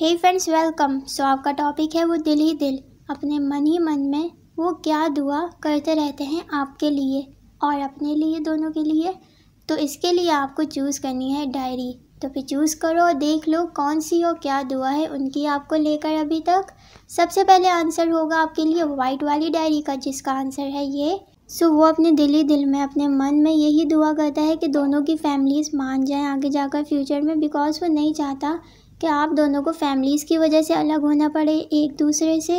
हे friends welcome. सो आपका topic है वो दिल ही दिल। अपने मन ही मन में वो क्या दुआ करते रहते हैं आपके लिए और अपने लिए, दोनों के लिए। तो इसके लिए आपको चूज़ करनी है डायरी। तो फिर चूज़ करो और देख लो कौन सी और क्या दुआ है उनकी आपको लेकर अभी तक। सबसे पहले आंसर होगा आपके लिए वाइट वाली डायरी का, जिसका आंसर है ये। सो वो अपने दिल ही दिल में, अपने मन में यही दुआ करता है कि दोनों की फैमिलीज़ मान जाएं आगे जाकर फ्यूचर में, बिकॉज वो नहीं चाहता कि आप दोनों को फैमिलीज़ की वजह से अलग होना पड़े एक दूसरे से।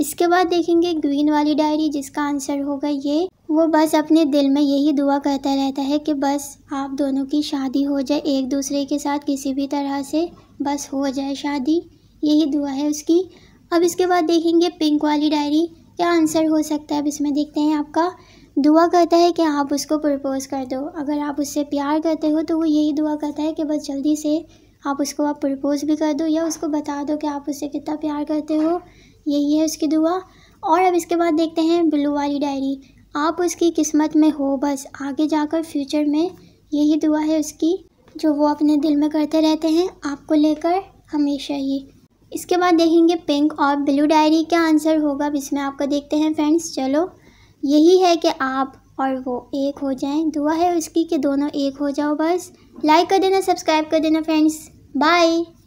इसके बाद देखेंगे ग्रीन वाली डायरी, जिसका आंसर होगा ये। वो बस अपने दिल में यही दुआ करता रहता है कि बस आप दोनों की शादी हो जाए एक दूसरे के साथ, किसी भी तरह से बस हो जाए शादी, यही दुआ है उसकी। अब इसके बाद देखेंगे पिंक वाली डायरी, क्या आंसर हो सकता है। अब इसमें देखते हैं आपका। दुआ करता है कि आप उसको प्रपोज़ कर दो। अगर आप उससे प्यार करते हो तो वो यही दुआ करता है कि बस जल्दी से आप उसको आप प्रपोज़ भी कर दो या उसको बता दो कि आप उससे कितना प्यार करते हो, यही है उसकी दुआ। और अब इसके बाद देखते हैं ब्लू वाली डायरी। आप उसकी किस्मत में हो बस आगे जाकर फ्यूचर में, यही दुआ है उसकी जो वो अपने दिल में करते रहते हैं आपको लेकर हमेशा ही। इसके बाद देखेंगे पिंक और ब्लू डायरी, क्या आंसर होगा। अब इसमें आपको देखते हैं फ्रेंड्स। चलो यही है कि आप और वो एक हो जाएं, दुआ है उसकी कि दोनों एक हो जाओ बस। लाइक कर देना, सब्सक्राइब कर देना फ्रेंड्स। बाय।